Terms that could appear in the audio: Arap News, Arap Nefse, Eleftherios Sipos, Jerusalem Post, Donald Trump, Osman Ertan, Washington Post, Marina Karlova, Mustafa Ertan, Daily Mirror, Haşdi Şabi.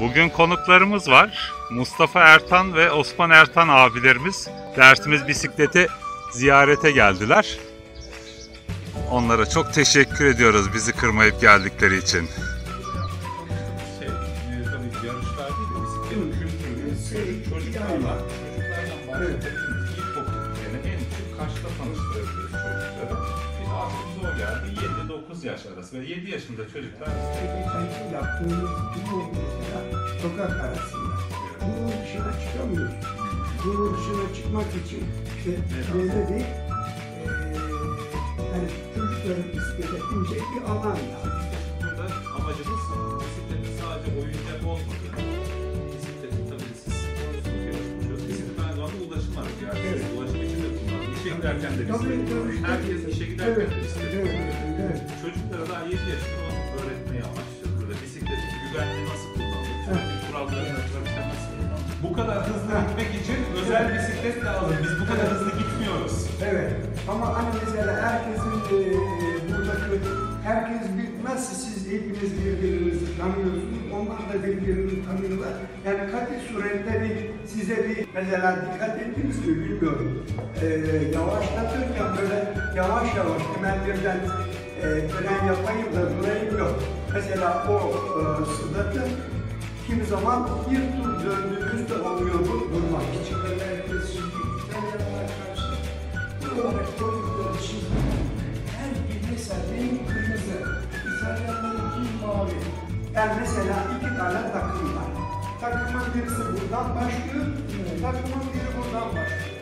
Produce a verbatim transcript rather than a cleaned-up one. Bugün konuklarımız var. Mustafa Ertan ve Osman Ertan abilerimiz Dersimiz Bisiklet'i ziyarete geldiler. Onlara çok teşekkür ediyoruz bizi kırmayıp geldikleri için. Şey, tabii ki yarışlar değil de bisiklet kültürümüz çocuklarla, çocuklardan bahsedebiliriz. İlk topluluklarını en çok kaçta tanıştırabiliriz çocuklara? Biz aklımıza o geldi. yedi dokuz yaş arası ve yedi yaşında çocuklar bisiklet yaptığımız bu sokak arasında. Bunun dışına çıkamıyoruz. Bunun dışına çıkmak için işte böyle bir yani çocukların bisiklete binecek bir alan lazım. Burada amacımız bisikletin sadece oyuncak olmadığı, bisikletin tabii siz konusunu görüşmüşüyoruz. Bisiklet aynı zamanda ulaşım aracı. Yani evet. Ulaşım için de kullanılıyor. İşe giderken de bisiklet kullanılıyor. Herkes işe giderken evet. de bisiklet kullanılıyor. Evet. Evet. Çocuklara daha yedi yaşında öğretmeye amaçlıyoruz. Burada bisikletin güvenliği nasıl kullanılıyor? Trafik kuralları nasıl kullanılıyor? Bu kadar hızlı gitmek için özel bisiklet lazım. Biz bu kadar hızlı gitmiyoruz. Evet. Ama hani mesela herkesin e, buradaki herkes bilmezse siz hepiniz birbirinizi tanıyorsunuz, onlar da birbirini tanıyorlar. Yani katı surette bir size bir mesela dikkat ettiniz mi bilmiyorum. E, yavaşlatırken böyle yavaş yavaş hemen birden e, fren yapayım da durayım yok. Mesela o e, sıdatı kimi zaman bir tur döndüğünüzde oluyordu durmak için. Olarak koydukları için her bir mesela benim kırmızı, İtalyanların mavi. Yani mesela iki tane takım var. Takımın birisi buradan başlıyor, takımın biri buradan başlıyor.